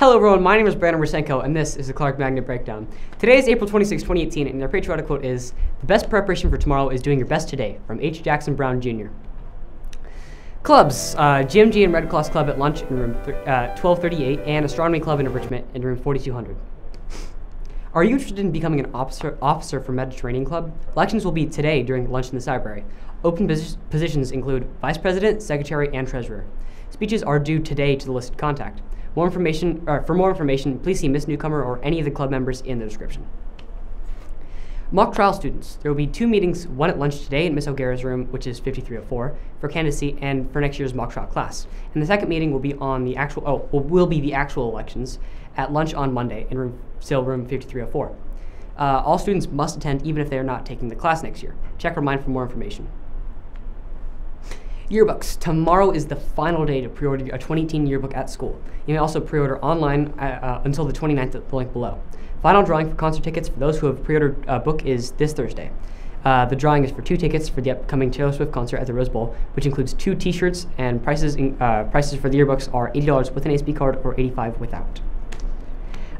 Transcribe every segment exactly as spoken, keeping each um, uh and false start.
Hello everyone, my name is Brandon Mosenko, and this is the Clark Magnet Breakdown. Today is April twenty-sixth, twenty eighteen, and our patriotic quote is, "The best preparation for tomorrow is doing your best today," from H. Jackson Brown Junior Clubs, uh, G M G and Red Cross Club at lunch in room uh, twelve thirty-eight, and Astronomy Club in Enrichment in room forty-two hundred. Are you interested in becoming an officer, officer for Mediterranean Club? Elections will be today during lunch in this library. Open posi positions include Vice President, Secretary, and Treasurer. Speeches are due today to the listed contact. More information, or for more information, please see Miss Newcomer or any of the club members in the description. Mock trial students. There will be two meetings, one at lunch today in Miss O'Gara's room, which is fifty-three oh four, for candidacy and for next year's mock trial class. And the second meeting will be on the actual, oh, will, will be the actual elections at lunch on Monday in room, still room fifty-three oh four. Uh, all students must attend even if they are not taking the class next year. Check or mind for more information. Yearbooks. Tomorrow is the final day to pre-order a twenty eighteen yearbook at school. You may also pre-order online uh, uh, until the twenty-ninth at the link below. Final drawing for concert tickets for those who have pre-ordered a book is this Thursday. Uh, the drawing is for two tickets for the upcoming Taylor Swift concert at the Rose Bowl, which includes two t-shirts, and prices, in, uh, prices for the yearbooks are eighty dollars with an A S B card or eighty-five dollars without.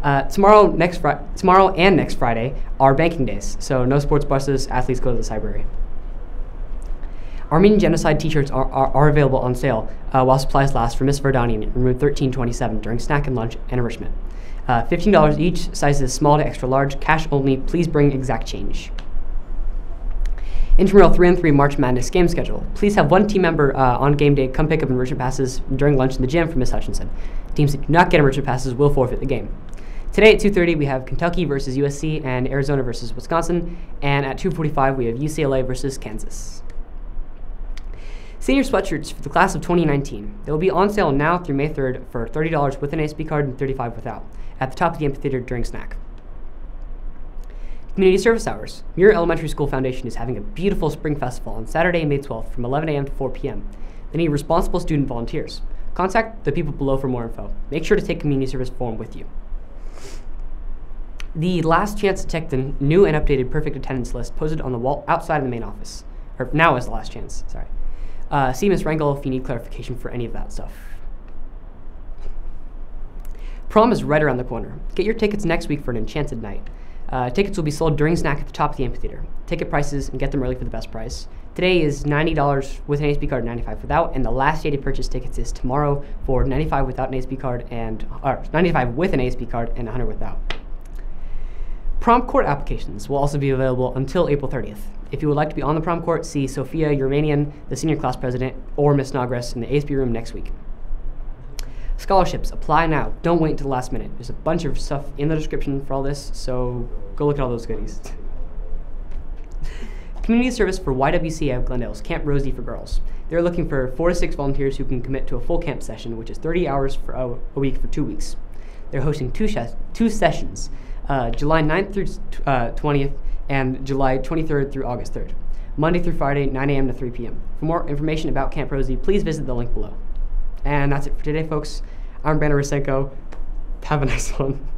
Uh, tomorrow, next fri tomorrow and next Friday are banking days, so no sports buses, athletes go to the library. Armenian Genocide t-shirts are, are, are available on sale uh, while supplies last for Miz Verdanian in room thirteen twenty-seven during snack and lunch and enrichment. Uh, fifteen dollars each, sizes small to extra large, cash only, please bring exact change. Intramural three on three March Madness game schedule. Please have one team member uh, on game day come pick up enrichment passes during lunch in the gym for Miz Hutchinson. Teams that do not get enrichment passes will forfeit the game. Today at two thirty we have Kentucky versus U S C and Arizona versus Wisconsin, and at two forty-five we have U C L A versus Kansas. Senior sweatshirts for the class of twenty nineteen. They will be on sale now through May third for thirty dollars with an A S B card and thirty-five dollars without, at the top of the amphitheater during snack. Community service hours. Muir Elementary School Foundation is having a beautiful spring festival on Saturday, May twelfth from eleven a m to four p m They need responsible student volunteers. Contact the people below for more info. Make sure to take community service form with you. The last chance to check the new and updated perfect attendance list posted on the wall outside of the main office. Or now is the last chance, sorry. Uh, see Miz Wrangell if you need clarification for any of that stuff. Prom is right around the corner. Get your tickets next week for an enchanted night. Uh, tickets will be sold during snack at the top of the amphitheater. Ticket prices and get them early for the best price. Today is ninety dollars with an A S B card and ninety-five dollars without, and the last day to purchase tickets is tomorrow for ninety-five dollars without an A S B card and or ninety-five dollars with an A S B card and one hundred dollars without. Prom court applications will also be available until April thirtieth. If you would like to be on the prom court, see Sophia Uranian, the senior class president, or Miz Nagres in the A S B room next week. Scholarships, apply now. Don't wait until the last minute. There's a bunch of stuff in the description for all this, so go look at all those goodies. Community service for Y W C A of Glendale's Camp Rosie for Girls. They're looking for four to six volunteers who can commit to a full camp session, which is thirty hours for a, a week for two weeks. They're hosting two, two sessions, uh, July ninth through uh, twentieth, and July twenty-third through August third, Monday through Friday, nine a m to three p m For more information about Camp Rosie, please visit the link below. And that's it for today, folks. I'm Brandon Mosenko. Have a nice one.